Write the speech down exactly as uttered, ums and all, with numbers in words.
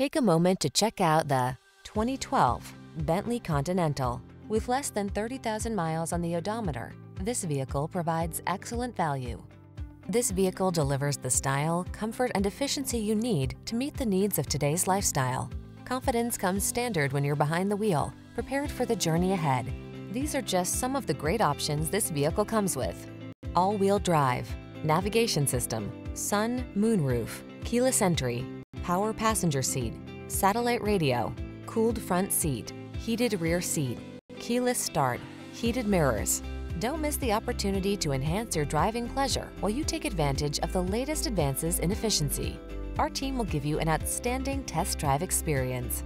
Take a moment to check out the twenty twelve Bentley Continental. With less than thirty thousand miles on the odometer, this vehicle provides excellent value. This vehicle delivers the style, comfort, and efficiency you need to meet the needs of today's lifestyle. Confidence comes standard when you're behind the wheel, prepared for the journey ahead. These are just some of the great options this vehicle comes with: all-wheel drive, navigation system, sun, moonroof, keyless entry, power passenger seat, satellite radio, cooled front seat, heated rear seat, keyless start, heated mirrors. Don't miss the opportunity to enhance your driving pleasure while you take advantage of the latest advances in efficiency. Our team will give you an outstanding test drive experience.